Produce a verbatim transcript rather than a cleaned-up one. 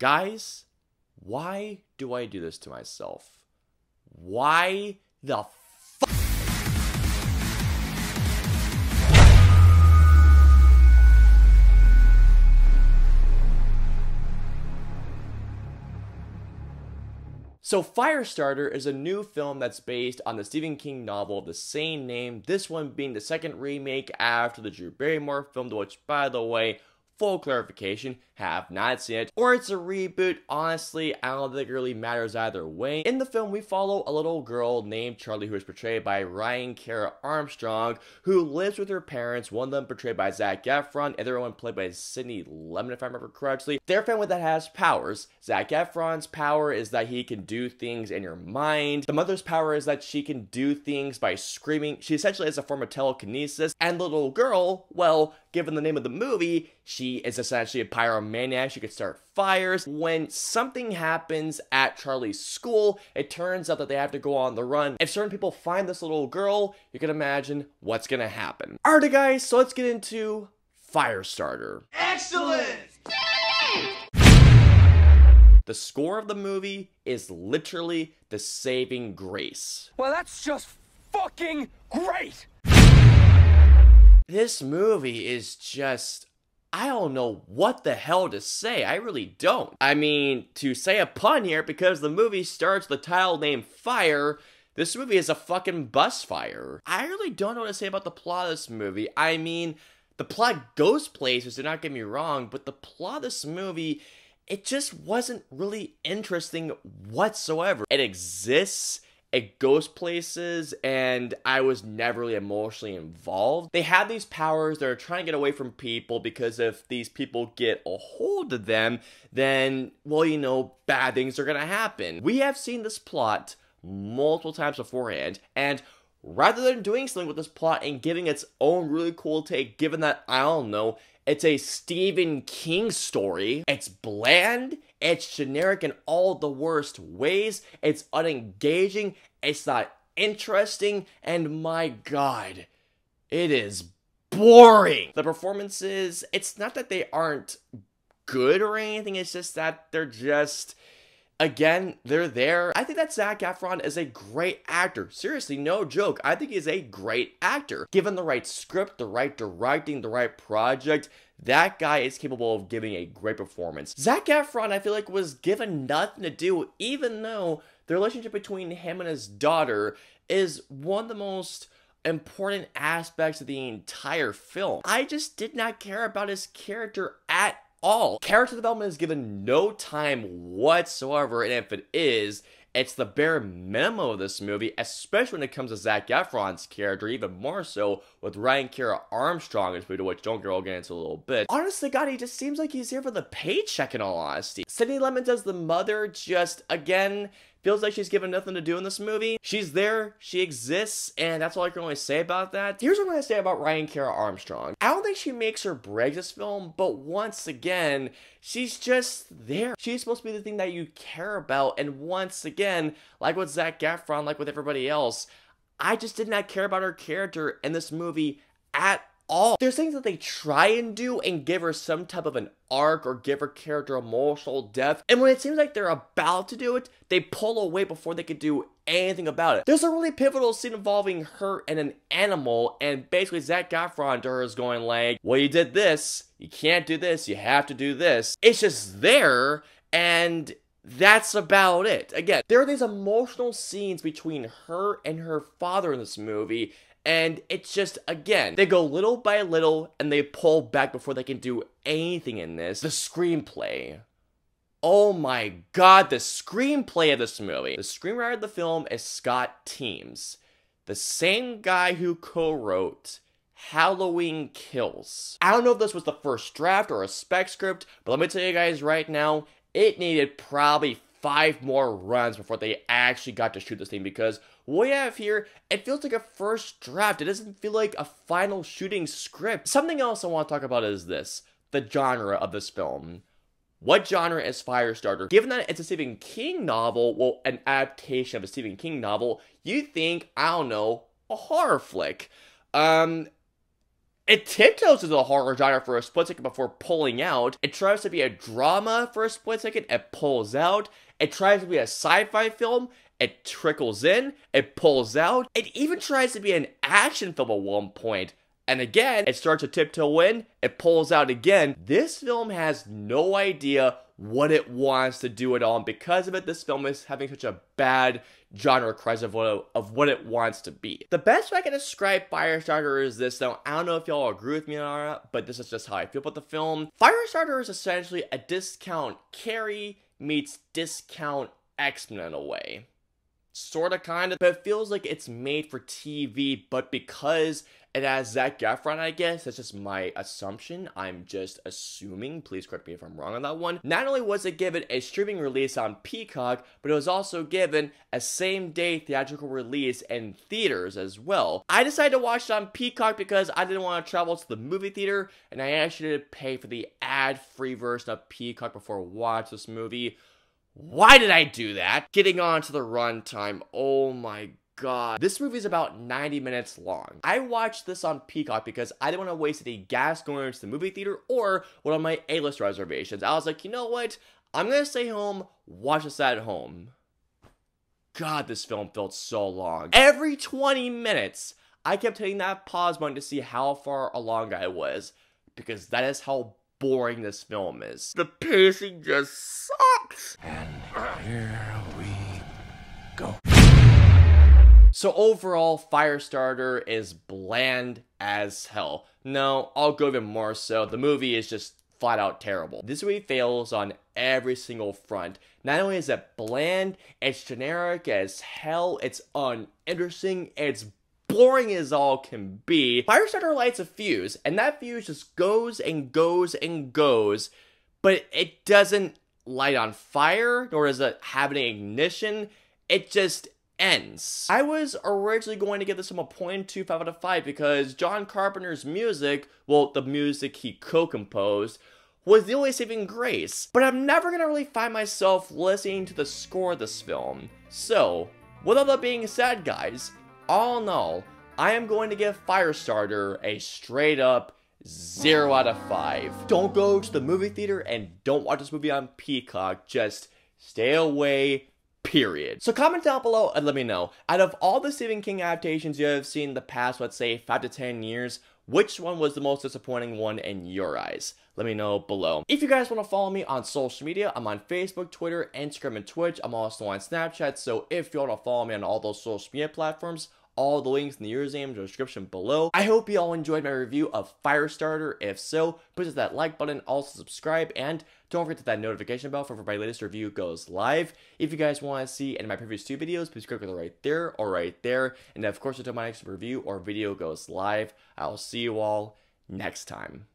Guys, why do I do this to myself? Why the fuck? So Firestarter is a new film that's based on the Stephen King novel of the same name, this one being the second remake after the Drew Barrymore film, which, by the way, full clarification, have not seen it, or it's a reboot. Honestly, I don't think it really matters either way. In the film, we follow a little girl named Charlie, who is portrayed by Ryan Kiera Armstrong, who lives with her parents, one of them portrayed by Zac Efron, and the other one played by Sydney Lemmon, if I remember correctly. Their family that has powers. Zac Efron's power is that he can do things in your mind. The mother's power is that she can do things by screaming. She essentially has a form of telekinesis, and the little girl, well, given the name of the movie, she is essentially a pyromaniac. She could start fires. When something happens at Charlie's school, it turns out that they have to go on the run. If certain people find this little girl, you can imagine what's gonna happen. Alright guys, so let's get into Firestarter. Excellent! The score of the movie is literally the saving grace. Well, that's just fucking great! This movie is just, I don't know what the hell to say. I really don't. I mean, to say a pun here, because the movie starts with the title named Fire, this movie is a fucking bus fire. I really don't know what to say about the plot of this movie. I mean, the plot goes places, do not get me wrong, but the plot of this movie, it just wasn't really interesting whatsoever. It exists. It goes places, and I was never really emotionally involved. They have these powers, they're trying to get away from people, because if these people get a hold of them, then, well, you know, bad things are gonna happen. We have seen this plot multiple times beforehand, and rather than doing something with this plot and giving its own really cool take, given that, I don't know, it's a Stephen King story, it's bland, it's generic in all the worst ways, it's unengaging, it's not interesting, and my god, it is boring. The performances, it's not that they aren't good or anything, it's just that they're just, again, they're there. I think that Zac Efron is a great actor. Seriously, no joke. I think he's a great actor. Given the right script, the right directing, the right project, that guy is capable of giving a great performance. Zac Efron, I feel like, was given nothing to do, even though the relationship between him and his daughter is one of the most important aspects of the entire film. I just did not care about his character at all. All. Character development is given no time whatsoever, and if it is, it's the bare minimum of this movie, especially when it comes to Zac Efron's character, even more so with Ryan Kiera Armstrong, which don't get all get into a little bit. Honestly, god, he just seems like he's here for the paycheck, in all honesty. Sydney Lemmon as the mother just, again, feels like she's given nothing to do in this movie. She's there, she exists, and that's all I can only say about that. Here's what I'm gonna say about Ryan Kiera Armstrong. I don't think she makes or breaks this film, but once again, she's just there. She's supposed to be the thing that you care about, and once again, like with Zac Efron, like with everybody else, I just did not care about her character in this movie at all. All. There's things that they try and do and give her some type of an arc or give her character emotional depth, and when it seems like they're about to do it, they pull away before they could do anything about it. There's a really pivotal scene involving her and an animal, and basically Zac Efron to her is going like, well, you did this, you can't do this, you have to do this. It's just there, and that's about it. Again, there are these emotional scenes between her and her father in this movie, and it's just, again, they go little by little and they pull back before they can do anything in this. The screenplay. Oh my god, the screenplay of this movie. The screenwriter of the film is Scott Teams, the same guy who co-wrote Halloween Kills. I don't know if this was the first draft or a spec script, but let me tell you guys right now, it needed probably five more runs before they actually got to shoot this thing, because what we have here, it feels like a first draft. It doesn't feel like a final shooting script. Something else I want to talk about is this, the genre of this film. What genre is Firestarter? Given that it's a Stephen King novel, well, an adaptation of a Stephen King novel, you think, I don't know, a horror flick. Um, It tiptoes into the horror genre for a split second before pulling out. It tries to be a drama for a split second. It pulls out. It tries to be a sci-fi film. It trickles in. It pulls out. It even tries to be an action film at one point. And again, it starts to tiptoe in, it pulls out again. This film has no idea what it wants to do at all, and because of it, this film is having such a bad genre crisis of what, of what it wants to be. The best way I can describe Firestarter is this, though. I don't know if y'all agree with me or not, but this is just how I feel about the film. Firestarter is essentially a discount Carrie meets discount X-Men in a way. Sorta, kinda, but it feels like it's made for T V, but because it has Zac Efron, I guess, that's just my assumption, I'm just assuming, please correct me if I'm wrong on that one. Not only was it given a streaming release on Peacock, but it was also given a same-day theatrical release in theaters as well. I decided to watch it on Peacock because I didn't want to travel to the movie theater, and I actually did pay for the ad-free version of Peacock before I watched this movie. Why did I do that? Getting on to the runtime, oh my god. This movie is about ninety minutes long. I watched this on Peacock because I didn't want to waste any gas going into the movie theater or one of my A-list reservations. I was like, you know what? I'm gonna stay home, watch this at home. God, this film felt so long. Every twenty minutes, I kept hitting that pause button to see how far along I was because that is how boring this film is. The pacing just sucks. And here we go. So overall, Firestarter is bland as hell. No, I'll go even more so. The movie is just flat out terrible. This movie fails on every single front. Not only is it bland, it's generic as hell, it's uninteresting, it's boring as all can be. Firestarter lights a fuse, and that fuse just goes and goes and goes, but it doesn't light on fire, nor does it have any ignition. It just ends. I was originally going to give this film a point two five out of five because John Carpenter's music, well, the music he co-composed, was the only saving grace. But I'm never gonna really find myself listening to the score of this film. So, with all that being said, guys, all in all, I am going to give Firestarter a straight up zero out of five. Don't go to the movie theater and don't watch this movie on Peacock. Just stay away, period. So comment down below and let me know, out of all the Stephen King adaptations you have seen in the past, let's say five to ten years, which one was the most disappointing one in your eyes? Let me know below. If you guys want to follow me on social media, I'm on Facebook, Twitter, Instagram, and Twitch. I'm also on Snapchat, so if you want to follow me on all those social media platforms, all the links in the username and description below. I hope you all enjoyed my review of Firestarter. If so, please hit that like button, also subscribe, and don't forget to hit that notification bell for when my latest review goes live. If you guys want to see any of my previous two videos, please click on it right there or right there. And of course, until my next review or video goes live, I'll see you all next time.